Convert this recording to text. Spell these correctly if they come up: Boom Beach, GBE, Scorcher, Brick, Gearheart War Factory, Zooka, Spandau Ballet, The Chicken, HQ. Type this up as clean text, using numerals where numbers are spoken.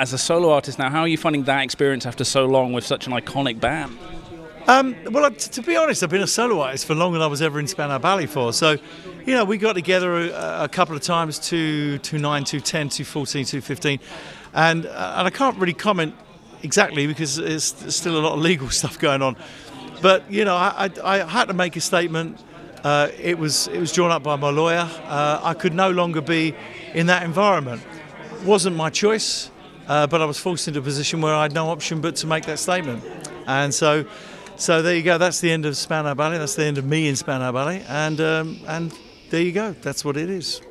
As a solo artist now, how are you finding that experience after so long with such an iconic band? Well, to be honest, I've been a solo artist for longer than I was ever in Spandau Ballet for. So, you know, we got together a couple of times, 2009, 2010, 2014, 2015. And I can't really comment exactly because there's still a lot of legal stuff going on. But, you know, I had to make a statement. It was drawn up by my lawyer. I could no longer be in that environment. It wasn't my choice, but I was forced into a position where I had no option but to make that statement. And so there you go. That's the end of Spandau Ballet. That's the end of me in Spandau Ballet. And there you go. That's what it is.